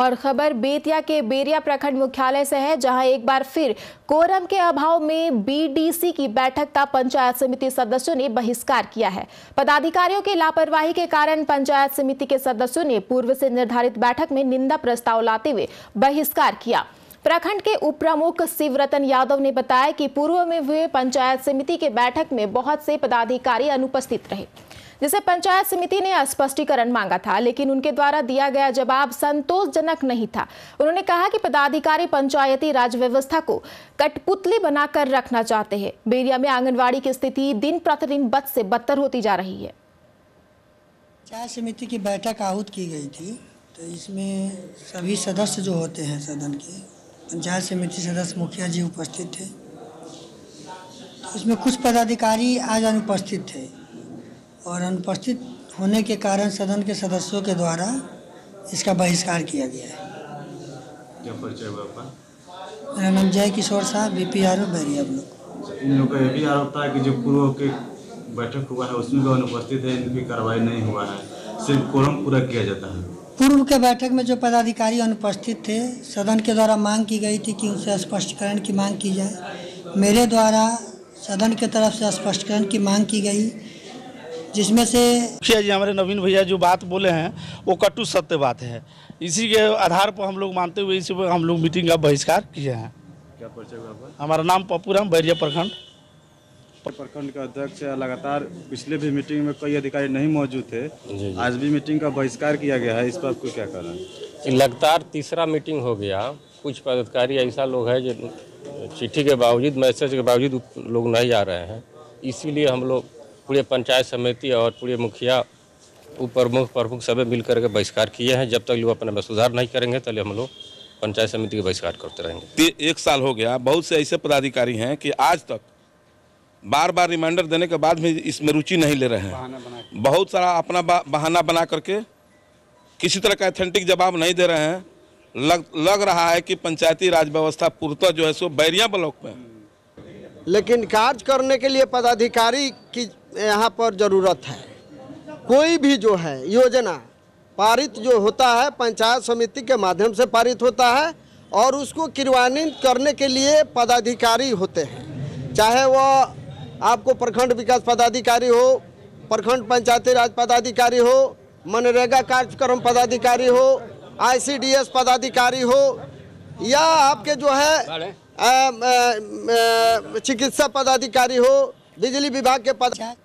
और खबर बेतिया के बैरिया प्रखंड मुख्यालय से है, जहां एक बार फिर कोरम के अभाव में बीडीसी की बैठक का पंचायत समिति सदस्यों ने बहिष्कार किया है। पदाधिकारियों की लापरवाही के कारण पंचायत समिति के सदस्यों ने पूर्व से निर्धारित बैठक में निंदा प्रस्ताव लाते हुए बहिष्कार किया। प्रखंड के उप प्रमुख शिव रतन यादव ने बताया कि पूर्व में हुए पंचायत समिति के बैठक में बहुत से पदाधिकारी अनुपस्थित रहे, जिसे पंचायत समिति ने स्पष्टीकरण मांगा था, लेकिन उनके द्वारा दिया गया जवाब संतोषजनक नहीं था। उन्होंने कहा कि पदाधिकारी पंचायती राज व्यवस्था को कठपुतली बनाकर रखना चाहते हैं। बैरिया में आंगनवाड़ी की स्थिति दिन प्रतिदिन बद से बदतर होती जा रही है। पंचायत समिति की बैठक आहूत की गई थी, तो इसमें सभी सदस्य जो होते हैं सदन के, पंचायत समिति सदस्य, मुखिया जी उपस्थित थे। उसमें कुछ पदाधिकारी आज अनुपस्थित थे और अनुपस्थित होने के कारण सदन के सदस्यों के द्वारा इसका बहिष्कार किया गया है। क्या परिचय हुआ आपका? मेरा नाम जय किशोर साहब, बीपीआरओ बैरिया ब्लॉक। इन लोगों का यह भी आरोप था कि जो पूर्व के बैठक हुआ है उसमें जो अनुपस्थित है इनकी कार्रवाई नहीं हुआ है, सिर्फ कोरम पूरा किया जाता है। पूर्व के बैठक में जो पदाधिकारी अनुपस्थित थे, सदन के द्वारा मांग की गई थी कि उनसे स्पष्टीकरण की मांग की जाए। मेरे द्वारा सदन की तरफ से स्पष्टीकरण की मांग की गई, जिसमें से मुखिया जी हमारे नवीन भैया जो बात बोले हैं वो कटु सत्य बात है। इसी के आधार पर हम लोग मानते हुए इसी पर हम लोग मीटिंग का बहिष्कार किए हैं। क्या परिचय हुआ? हमारा नाम पप्पूराम, बैरिया प्रखंड का अध्यक्ष। लगातार पिछले भी मीटिंग में कई अधिकारी नहीं मौजूद थे, आज भी मीटिंग का बहिष्कार किया गया है, इस पर आपको क्या कारण है? लगातार तीसरा मीटिंग हो गया। कुछ पदाधिकारी ऐसा लोग हैं जो चिट्ठी के बावजूद, मैसेज के बावजूद लोग नहीं आ रहे हैं, इसीलिए हम लोग पूरे पंचायत समिति और पूरे मुखिया, उप प्रमुख, प्रमुख सब मिलकर के बहिष्कार किए हैं। जब तक लोग अपने सुधार नहीं करेंगे तब हम लोग पंचायत समिति के बहिष्कार करते रहेंगे। 1 साल हो गया, बहुत से ऐसे पदाधिकारी हैं कि आज तक बार बार रिमाइंडर देने के बाद भी इसमें रुचि नहीं ले रहे हैं। बहुत सारा अपना बहाना बना करके किसी तरह का एथेंटिक जवाब नहीं दे रहे हैं। लग रहा है कि पंचायती राज व्यवस्था पूर्णतः जो है सो बैरिया ब्लॉक में, लेकिन कार्य करने के लिए पदाधिकारी की यहाँ पर ज़रूरत है। कोई भी जो है योजना पारित जो होता है पंचायत समिति के माध्यम से पारित होता है और उसको क्रियान्वित करने के लिए पदाधिकारी होते हैं, चाहे वह आपको प्रखंड विकास पदाधिकारी हो, प्रखंड पंचायती राज पदाधिकारी हो, मनरेगा कार्यक्रम पदाधिकारी हो, ICDS पदाधिकारी हो, या आपके जो है चिकित्सा पदाधिकारी हो, बिजली विभाग के पद